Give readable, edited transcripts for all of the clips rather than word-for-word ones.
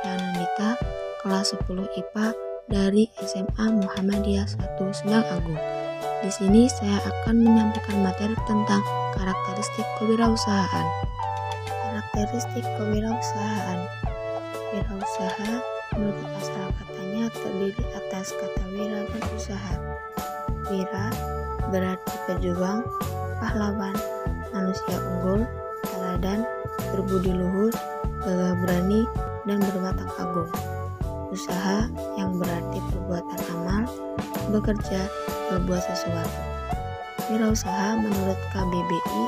Marsya Anandita, kelas 10 IPA dari SMA Muhammadiyah 1 Senang Agung. Di sini saya akan menyampaikan materi tentang karakteristik kewirausahaan. Karakteristik kewirausahaan. Wirausaha menurut asal katanya terdiri atas kata wira dan usaha. Wira berarti pejuang, pahlawan, manusia unggul, teladan, berbudi luhur, gagah berani, dan berwatak agung. Usaha yang berarti perbuatan amal, bekerja, berbuat sesuatu. Wirausaha menurut KBBI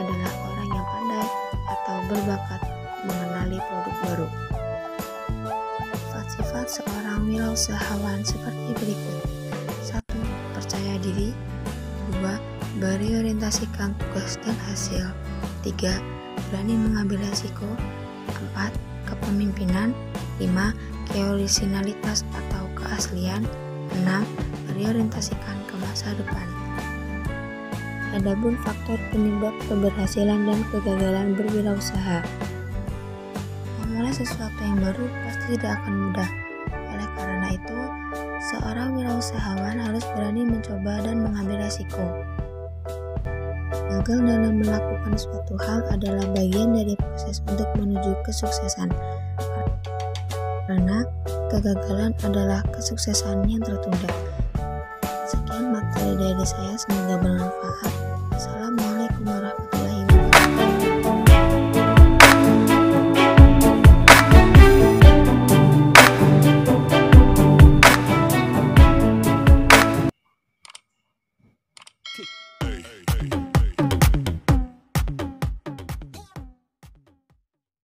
adalah orang yang pandai atau berbakat mengenali produk baru. Sifat seorang wirausahawan seperti berikut: 1. Percaya diri. 2. Berorientasikan tugas dan hasil. 3. Berani mengambil resiko. 4. Kepemimpinan. 5. Keorisinalitas atau keaslian. 6. Berorientasikan ke masa depan. Adapun faktor penyebab keberhasilan dan kegagalan berwirausaha. Memulai sesuatu yang baru pasti tidak akan mudah. Oleh karena itu, seorang wirausahawan harus berani mencoba dan mengambil resiko. Gagal dalam melakukan suatu hal adalah bagian dari proses untuk menuju kesuksesan. Karena kegagalan adalah kesuksesan yang tertunda. Sekian materi dari saya, semoga bermanfaat. Assalamualaikum warahmatullahi wabarakatuh.